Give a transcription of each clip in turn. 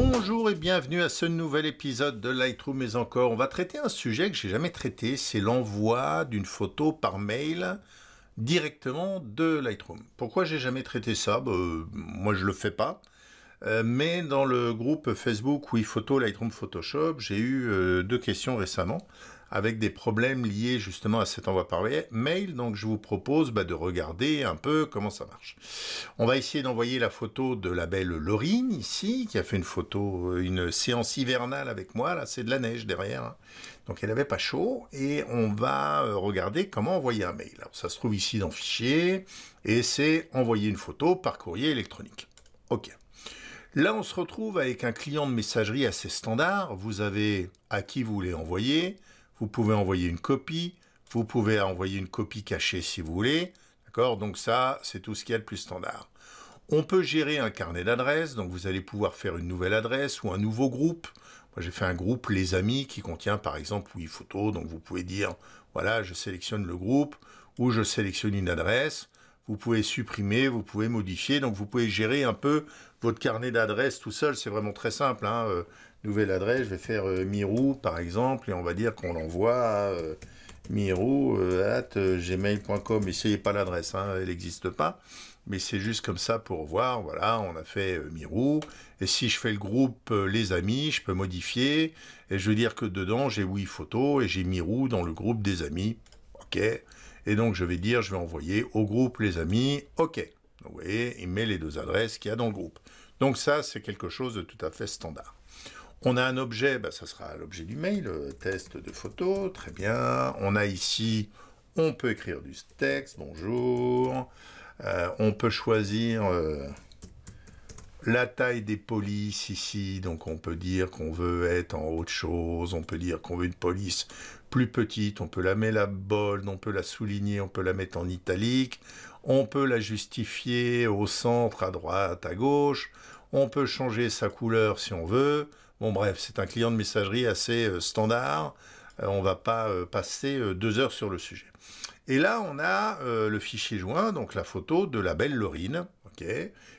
Bonjour et bienvenue à ce nouvel épisode de Lightroom, mais encore. On va traiter un sujet que j'ai jamais traité, c'est l'envoi d'une photo par mail directement de Lightroom. Pourquoi j'ai jamais traité ça? Moi je le fais pas, mais dans le groupe Facebook OuiPhoto, Lightroom, Photoshop, j'ai eu deux questions récemment avec des problèmes liés justement à cet envoi par mail. Donc je vous propose de regarder un peu comment ça marche. On va essayer d'envoyer la photo de la belle Lorine ici, qui a fait une photo, une séance hivernale avec moi. Là, c'est de la neige derrière. Donc elle n'avait pas chaud. Et on va regarder comment envoyer un mail. Alors, ça se trouve ici dans Fichier. Et c'est envoyer une photo par courrier électronique. OK. Là, on se retrouve avec un client de messagerie assez standard. Vous avez à qui vous voulez envoyer. Vous pouvez envoyer une copie, vous pouvez envoyer une copie cachée si vous voulez, d'accord? Donc ça, c'est tout ce qu'il y a de plus standard. On peut gérer un carnet d'adresses, donc vous allez pouvoir faire une nouvelle adresse ou un nouveau groupe. Moi, j'ai fait un groupe, les amis, qui contient par exemple OuiPhoto, donc vous pouvez dire, voilà, je sélectionne le groupe ou je sélectionne une adresse. Vous pouvez supprimer, vous pouvez modifier, donc vous pouvez gérer un peu votre carnet d'adresses tout seul, c'est vraiment très simple, hein. Nouvelle adresse, je vais faire Mirou par exemple, et on va dire qu'on l'envoie à mirou@gmail.com. Essayez pas l'adresse, hein, elle n'existe pas, mais c'est juste comme ça pour voir, voilà, on a fait Mirou, et si je fais le groupe les amis, je peux modifier, et je veux dire que dedans j'ai OuiPhoto et j'ai Mirou dans le groupe des amis, ok. Et donc, je vais dire, je vais envoyer au groupe les amis, OK. Donc, vous voyez, il met les deux adresses qu'il y a dans le groupe. Donc ça, c'est quelque chose de tout à fait standard. On a un objet, ça sera l'objet du mail, test de photo, très bien. On a ici, on peut écrire du texte, bonjour. On peut choisir la taille des polices ici. Donc, on peut dire qu'on veut être en autre chose, on peut dire qu'on veut une police plus petite, on peut la mettre à bold, on peut la souligner, on peut la mettre en italique, on peut la justifier au centre, à droite, à gauche, on peut changer sa couleur si on veut. Bon bref, c'est un client de messagerie assez standard, on va pas passer 2 heures sur le sujet. Et là on a le fichier joint, donc la photo de la belle Lorine, ok.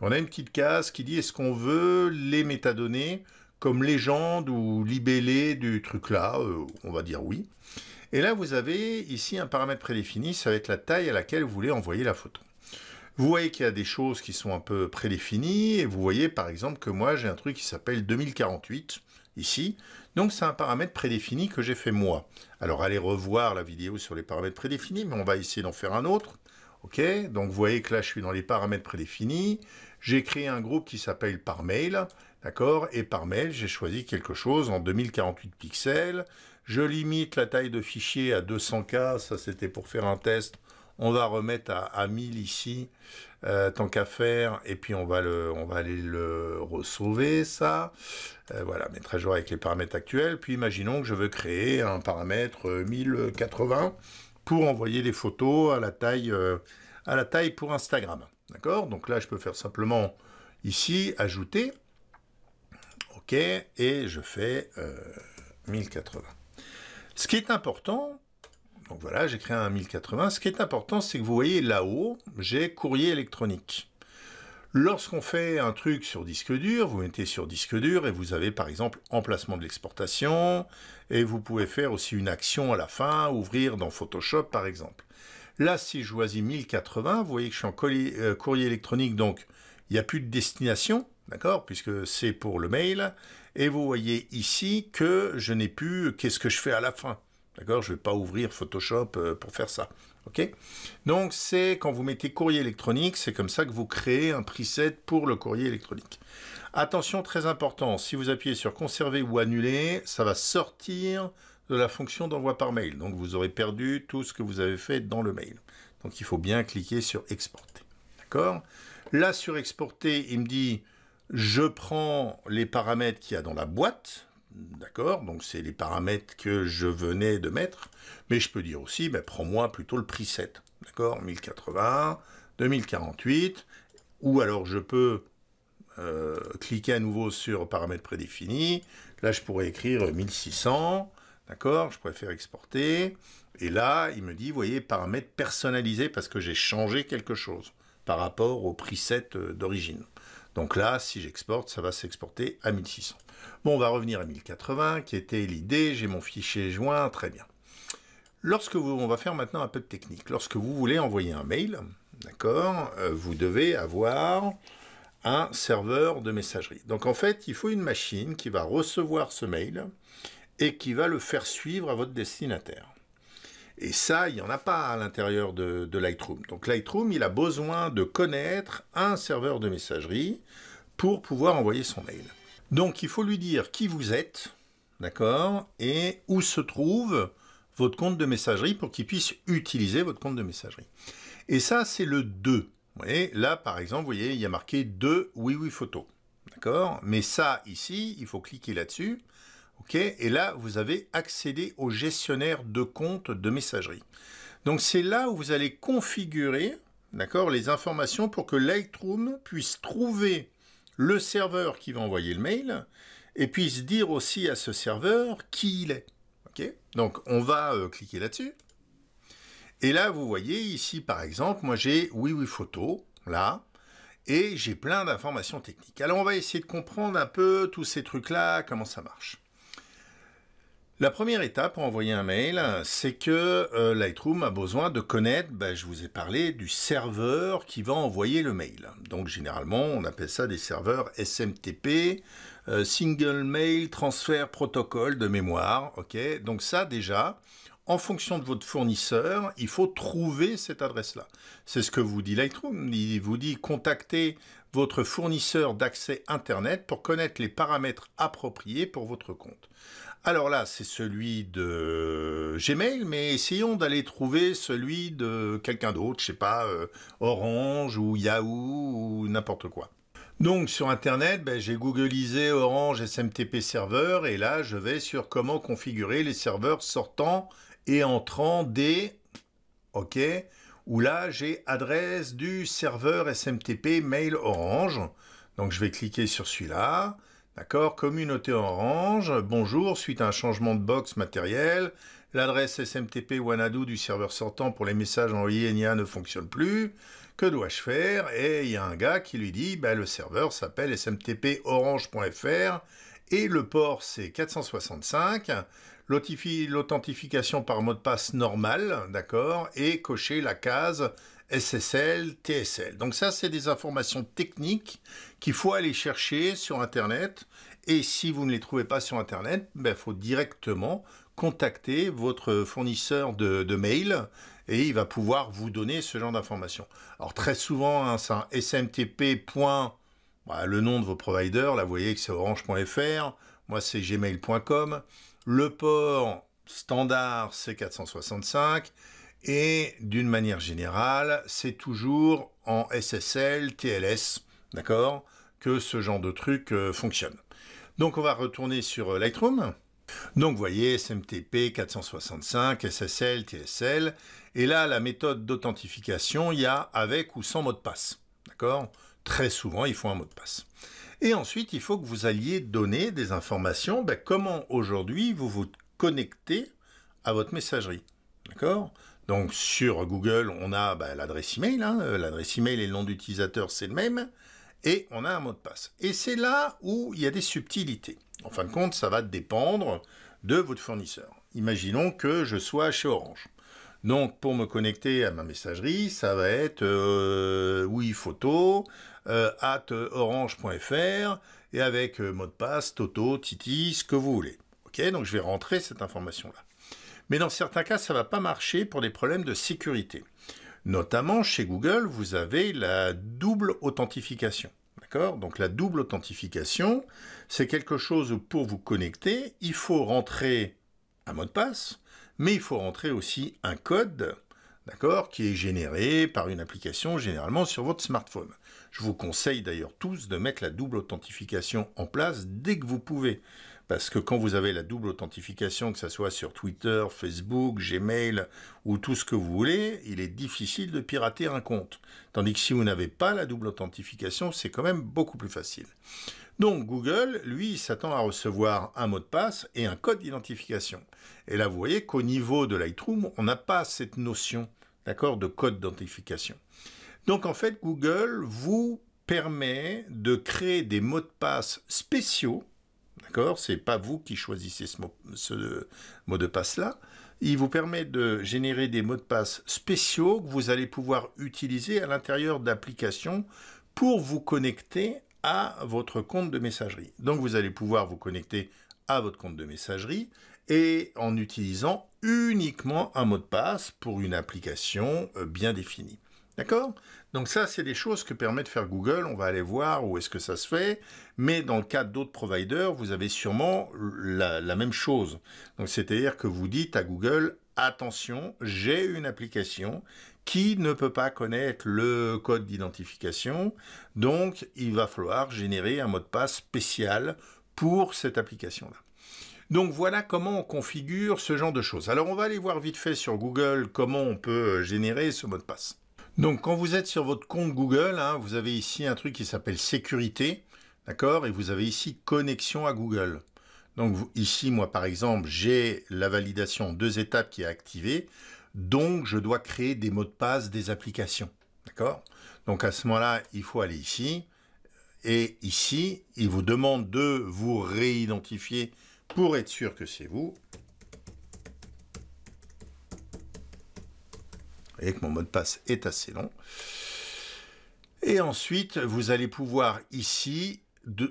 On a une petite case qui dit est-ce qu'on veut les métadonnées comme légende ou libellé du truc là, on va dire oui. Et là, vous avez ici un paramètre prédéfini, ça va être la taille à laquelle vous voulez envoyer la photo. Vous voyez qu'il y a des choses qui sont un peu prédéfinies, et vous voyez par exemple que moi, j'ai un truc qui s'appelle 2048, ici. Donc, c'est un paramètre prédéfini que j'ai fait moi. Alors, allez revoir la vidéo sur les paramètres prédéfinis, mais on va essayer d'en faire un autre. OK, donc vous voyez que là, je suis dans les paramètres prédéfinis. J'ai créé un groupe qui s'appelle ParMail. D'accord? Et par mail, j'ai choisi quelque chose en 2048 pixels. Je limite la taille de fichier à 200K. Ça, c'était pour faire un test. On va remettre à 1000 ici, tant qu'à faire. Et puis, on va aller le resauver, ça. Voilà, mettre à jour avec les paramètres actuels. Puis, imaginons que je veux créer un paramètre 1080 pour envoyer les photos à la taille pour Instagram. D'accord? Donc là, je peux faire simplement ici, ajouter. OK, et je fais 1080. Ce qui est important, donc voilà, j'ai créé un 1080. Ce qui est important, c'est que vous voyez là-haut, j'ai courrier électronique. Lorsqu'on fait un truc sur disque dur, vous mettez sur disque dur et vous avez par exemple emplacement de l'exportation. Et vous pouvez faire aussi une action à la fin, ouvrir dans Photoshop par exemple. Là, si je choisis 1080, vous voyez que je suis en courrier électronique, donc il n'y a plus de destination. D'accord, puisque c'est pour le mail. Et vous voyez ici que je n'ai plus qu'est-ce que je fais à la fin. D'accord, je ne vais pas ouvrir Photoshop pour faire ça. OK, donc c'est quand vous mettez courrier électronique, c'est comme ça que vous créez un preset pour le courrier électronique. Attention, très important, si vous appuyez sur conserver ou annuler, ça va sortir de la fonction d'envoi par mail. Donc vous aurez perdu tout ce que vous avez fait dans le mail. Donc il faut bien cliquer sur exporter. D'accord, là sur exporter, il me dit... Je prends les paramètres qu'il y a dans la boîte, d'accord, donc c'est les paramètres que je venais de mettre, mais je peux dire aussi, prends-moi plutôt le preset, d'accord, 1080, 2048, ou alors je peux cliquer à nouveau sur paramètres prédéfinis, là je pourrais écrire 1600, d'accord, je préfère exporter, et là il me dit, vous voyez, paramètres personnalisés parce que j'ai changé quelque chose par rapport au preset d'origine. Donc là, si j'exporte, ça va s'exporter à 1600. Bon, on va revenir à 1080, qui était l'idée. J'ai mon fichier joint, très bien. Lorsque vous, on va faire maintenant un peu de technique. Lorsque vous voulez envoyer un mail, d'accord, vous devez avoir un serveur de messagerie. Donc en fait, il faut une machine qui va recevoir ce mail et qui va le faire suivre à votre destinataire. Et ça, il n'y en a pas à l'intérieur de Lightroom. Donc Lightroom, il a besoin de connaître un serveur de messagerie pour pouvoir envoyer son mail. Donc il faut lui dire qui vous êtes, d'accord, et où se trouve votre compte de messagerie pour qu'il puisse utiliser votre compte de messagerie. Et ça, c'est le 2. Vous voyez, là, par exemple, vous voyez, il y a marqué 2 OuiOuiPhoto. D'accord? Mais ça, ici, il faut cliquer là-dessus. OK, et là, vous avez accédé au gestionnaire de compte de messagerie. Donc, c'est là où vous allez configurer, d'accord, les informations pour que Lightroom puisse trouver le serveur qui va envoyer le mail et puisse dire aussi à ce serveur qui il est. OK, donc, on va cliquer là-dessus. Et là, vous voyez ici, par exemple, moi, j'ai OuiOuiPhoto, là. Et j'ai plein d'informations techniques. Alors, on va essayer de comprendre un peu tous ces trucs-là, comment ça marche. La première étape pour envoyer un mail, c'est que Lightroom a besoin de connaître, ben, je vous ai parlé, du serveur qui va envoyer le mail. Donc généralement, on appelle ça des serveurs SMTP, Single Mail Transfer Protocol de mémoire. Okay, donc ça déjà, en fonction de votre fournisseur, il faut trouver cette adresse-là. C'est ce que vous dit Lightroom. Il vous dit contactez votre fournisseur d'accès Internet pour connaître les paramètres appropriés pour votre compte. Alors là, c'est celui de Gmail, mais essayons d'aller trouver celui de quelqu'un d'autre, je sais pas, Orange ou Yahoo ou n'importe quoi. Donc sur Internet, ben, j'ai googlisé Orange SMTP serveur et là, je vais sur comment configurer les serveurs sortants et entrants des... OK, où là, j'ai adresse du serveur SMTP mail Orange. Donc je vais cliquer sur celui-là. D'accord, communauté Orange, bonjour, suite à un changement de box matériel, l'adresse SMTP Wanadu du serveur sortant pour les messages envoyés NIA ne fonctionne plus, que dois-je faire? Et il y a un gars qui lui dit, ben, le serveur s'appelle smtporange.fr et le port c'est 465, l'authentification par mot de passe normal, d'accord, et cocher la case SSL, TSL. Donc ça, c'est des informations techniques qu'il faut aller chercher sur Internet. Et si vous ne les trouvez pas sur Internet, ben, faut directement contacter votre fournisseur de mail et il va pouvoir vous donner ce genre d'informations. Alors très souvent, hein, c'est un SMTP. Bah, le nom de vos providers, là vous voyez que c'est orange.fr, moi c'est gmail.com, le port standard c'est 465, et d'une manière générale, c'est toujours en SSL, TLS, d'accord, que ce genre de truc fonctionne. Donc on va retourner sur Lightroom. Donc vous voyez, SMTP 465, SSL, TSL, et là la méthode d'authentification, il y a avec ou sans mot de passe, d'accord? Très souvent, il faut un mot de passe. Et ensuite, il faut que vous alliez donner des informations, ben, comment aujourd'hui vous vous connectez à votre messagerie, d'accord? Donc sur Google, on a bah, l'adresse email, hein, l'adresse email et le nom d'utilisateur, c'est le même, et on a un mot de passe. Et c'est là où il y a des subtilités. En fin de compte, ça va dépendre de votre fournisseur. Imaginons que je sois chez Orange. Donc pour me connecter à ma messagerie, ça va être OuiPhoto, @orange.fr, et avec mot de passe, Toto, Titi, ce que vous voulez. Ok, donc je vais rentrer cette information-là. Mais dans certains cas, ça ne va pas marcher pour des problèmes de sécurité. Notamment, chez Google, vous avez la double authentification. D'accord? Donc, la double authentification, c'est quelque chose où, pour vous connecter, il faut rentrer un mot de passe, mais il faut rentrer aussi un code, d'accord, qui est généré par une application, généralement sur votre smartphone. Je vous conseille d'ailleurs tous de mettre la double authentification en place dès que vous pouvez. Parce que quand vous avez la double authentification, que ce soit sur Twitter, Facebook, Gmail ou tout ce que vous voulez, il est difficile de pirater un compte. Tandis que si vous n'avez pas la double authentification, c'est quand même beaucoup plus facile. Donc Google, lui, s'attend à recevoir un mot de passe et un code d'identification. Et là, vous voyez qu'au niveau de Lightroom, on n'a pas cette notion, d'accord, de code d'identification. Donc en fait, Google vous permet de créer des mots de passe spéciaux. D'accord, c'est pas vous qui choisissez ce mot de passe-là. Il vous permet de générer des mots de passe spéciaux que vous allez pouvoir utiliser à l'intérieur d'applications pour vous connecter à votre compte de messagerie. Donc vous allez pouvoir vous connecter à votre compte de messagerie et en utilisant uniquement un mot de passe pour une application bien définie. D'accord? Donc ça, c'est des choses que permet de faire Google. On va aller voir où est-ce que ça se fait. Mais dans le cas d'autres providers, vous avez sûrement la même chose. Donc c'est-à-dire que vous dites à Google, attention, j'ai une application qui ne peut pas connaître le code d'identification. Donc il va falloir générer un mot de passe spécial pour cette application-là. Donc voilà comment on configure ce genre de choses. Alors on va aller voir vite fait sur Google comment on peut générer ce mot de passe. Donc quand vous êtes sur votre compte Google, hein, vous avez ici un truc qui s'appelle sécurité, d'accord, et vous avez ici connexion à Google. Donc ici, moi par exemple, j'ai la validation en 2 étapes qui est activée, donc je dois créer des mots de passe des applications, d'accord. Donc à ce moment-là, il faut aller ici, et ici, il vous demande de vous réidentifier pour être sûr que c'est vous. Et que mon mot de passe est assez long. Et ensuite, vous allez pouvoir ici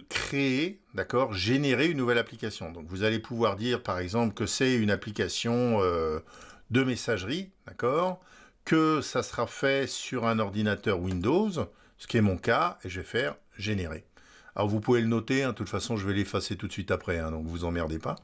créer, d'accord, générer une nouvelle application. Donc, vous allez pouvoir dire, par exemple, que c'est une application de messagerie, d'accord, que ça sera fait sur un ordinateur Windows, ce qui est mon cas, et je vais faire générer. Alors, vous pouvez le noter, hein, de toute façon, je vais l'effacer tout de suite après, hein, donc vous emmerdez pas.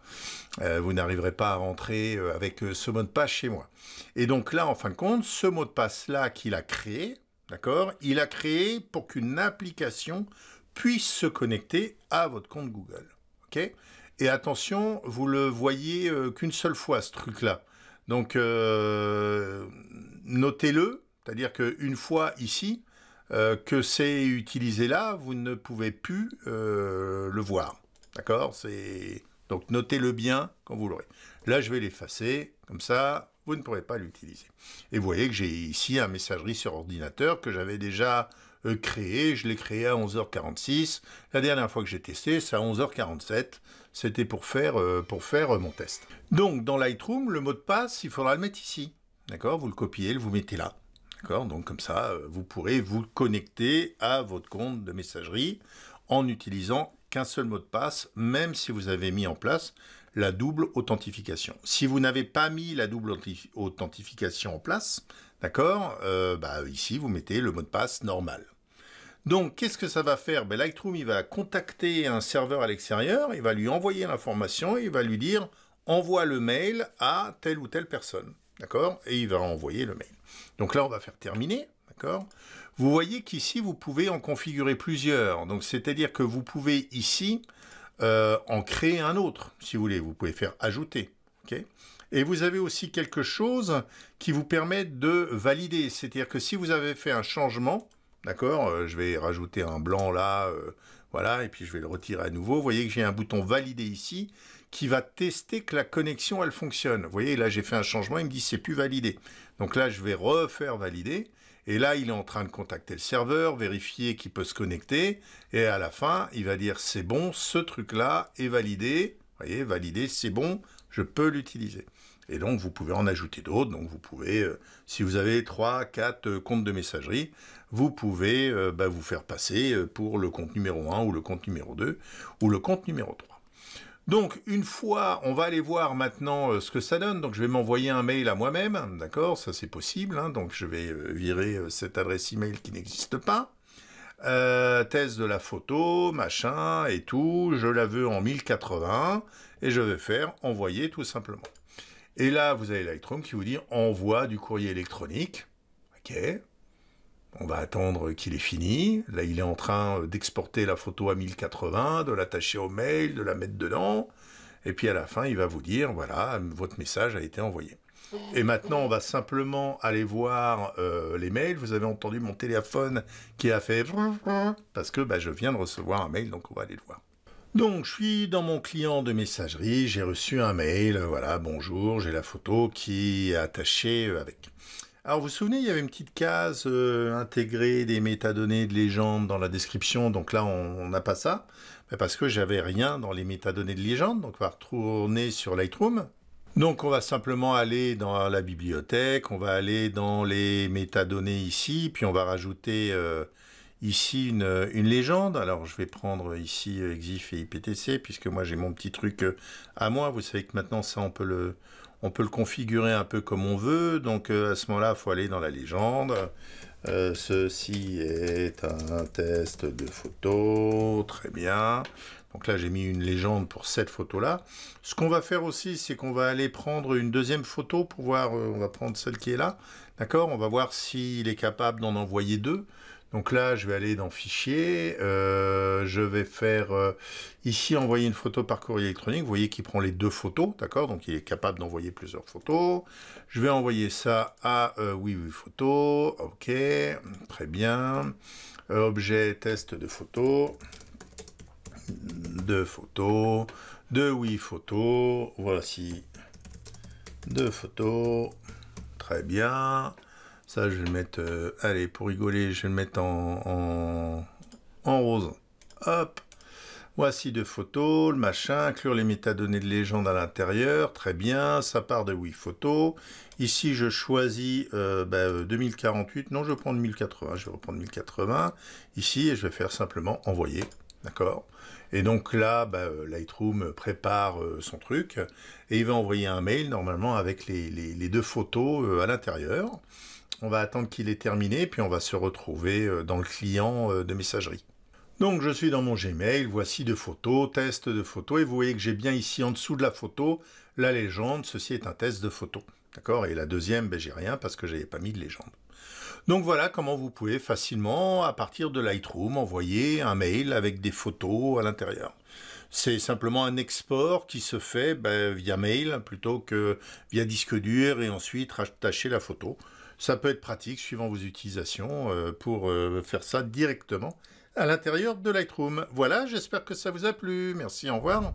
Vous n'arriverez pas à rentrer avec ce mot de passe chez moi. Et donc là, en fin de compte, ce mot de passe-là qu'il a créé, d'accord, il a créé pour qu'une application puisse se connecter à votre compte Google. Ok? Et attention, vous le voyez qu'une seule fois, ce truc-là. Donc, notez-le, c'est-à-dire qu'une fois ici, que c'est utilisé là, vous ne pouvez plus le voir. D'accord? Donc notez-le bien quand vous l'aurez. Là, je vais l'effacer, comme ça, vous ne pourrez pas l'utiliser. Et vous voyez que j'ai ici un messagerie sur ordinateur que j'avais déjà créé. Je l'ai créé à 11h46. La dernière fois que j'ai testé, c'est à 11h47. C'était pour faire mon test. Donc, dans Lightroom, le mot de passe, il faudra le mettre ici. D'accord? Vous le copiez, vous le mettez là. Donc comme ça, vous pourrez vous connecter à votre compte de messagerie en n'utilisant qu'un seul mot de passe, même si vous avez mis en place la double authentification. Si vous n'avez pas mis la double authentification en place, d'accord, bah, ici vous mettez le mot de passe normal. Donc qu'est-ce que ça va faire? Ben, Lightroom, il va contacter un serveur à l'extérieur, il va lui envoyer l'information, il va lui dire envoie le mail à telle ou telle personne. D'accord? Et il va envoyer le mail. Donc là, on va faire terminer. D'accord? Vous voyez qu'ici, vous pouvez en configurer plusieurs. Donc, c'est-à-dire que vous pouvez ici en créer un autre, si vous voulez. Vous pouvez faire ajouter. Okay? Et vous avez aussi quelque chose qui vous permet de valider. C'est-à-dire que si vous avez fait un changement, d'accord, je vais rajouter un blanc là, voilà, et puis je vais le retirer à nouveau. Vous voyez que j'ai un bouton valider ici qui va tester que la connexion, elle fonctionne. Vous voyez, là, j'ai fait un changement, il me dit c'est plus validé. Donc là, je vais refaire valider. Et là, il est en train de contacter le serveur, vérifier qu'il peut se connecter. Et à la fin, il va dire c'est bon, ce truc-là est validé. Vous voyez, validé, c'est bon, je peux l'utiliser. Et donc, vous pouvez en ajouter d'autres. Donc, vous pouvez, si vous avez 3, 4 comptes de messagerie, vous pouvez bah, vous faire passer pour le compte numéro 1 ou le compte numéro 2 ou le compte numéro 3. Donc, une fois, on va aller voir maintenant ce que ça donne. Donc, je vais m'envoyer un mail à moi-même. D'accord, ça, c'est possible. Hein, donc, je vais virer cette adresse email qui n'existe pas. Test de la photo, machin et tout. Je la veux en 1080 et je vais faire envoyer tout simplement. Et là, vous avez Lightroom qui vous dit « Envoie du courrier électronique ». Ok, on va attendre qu'il ait fini. Là, il est en train d'exporter la photo à 1080, de l'attacher au mail, de la mettre dedans. Et puis à la fin, il va vous dire « Voilà, votre message a été envoyé ». Et maintenant, on va simplement aller voir les mails. Vous avez entendu mon téléphone qui a fait « parce que bah, je viens de recevoir un mail, donc on va aller le voir ». Donc, je suis dans mon client de messagerie, j'ai reçu un mail, voilà, bonjour, j'ai la photo qui est attachée avec. Alors, vous vous souvenez, il y avait une petite case intégrée des métadonnées de légende dans la description. Donc là, on n'a pas ça, parce que j'avais rien dans les métadonnées de légende. Donc, on va retourner sur Lightroom. Donc, on va simplement aller dans la bibliothèque. On va aller dans les métadonnées ici. Puis, on va rajouter ici une légende. Alors, je vais prendre ici EXIF et IPTC, puisque moi, j'ai mon petit truc à moi. Vous savez que maintenant, ça, on peut le configurer un peu comme on veut. Donc à ce moment-là, il faut aller dans la légende. Ceci est un test de photo. Très bien. Donc là, j'ai mis une légende pour cette photo-là. Ce qu'on va faire aussi, c'est qu'on va aller prendre une deuxième photo pour voir. On va prendre celle qui est là. D'accord? On va voir s'il est capable d'en envoyer deux. Donc là, je vais aller dans Fichier, je vais faire ici envoyer une photo par courrier électronique. Vous voyez qu'il prend les deux photos, d'accord? Donc il est capable d'envoyer plusieurs photos. Je vais envoyer ça à OuiOuiPhoto, ok, très bien. Objet test de photo, deux photos, de OuiPhoto, voici deux photos, très bien. Ça, je vais le mettre, allez, pour rigoler, je vais le mettre en rose. Hop, voici deux photos, le machin, inclure les métadonnées de légende à l'intérieur. Très bien, ça part de OuiPhoto. Ici, je choisis 2048. Non, je vais prendre 1080. Je vais reprendre 1080 ici et je vais faire simplement envoyer. D'accord? Et donc là, Lightroom prépare son truc et il va envoyer un mail normalement avec les deux photos à l'intérieur. On va attendre qu'il ait terminé, puis on va se retrouver dans le client de messagerie. Donc, je suis dans mon Gmail, voici deux photos, test de photo, et vous voyez que j'ai bien ici, en dessous de la photo, la légende, ceci est un test de photo. D'accord? Et la deuxième, j'ai rien parce que je n'avais pas mis de légende. Donc, voilà comment vous pouvez facilement, à partir de Lightroom, envoyer un mail avec des photos à l'intérieur. C'est simplement un export qui se fait via mail, plutôt que via disque dur, et ensuite rattacher la photo. Ça peut être pratique, suivant vos utilisations, pour faire ça directement à l'intérieur de Lightroom. Voilà, j'espère que ça vous a plu. Merci, au revoir.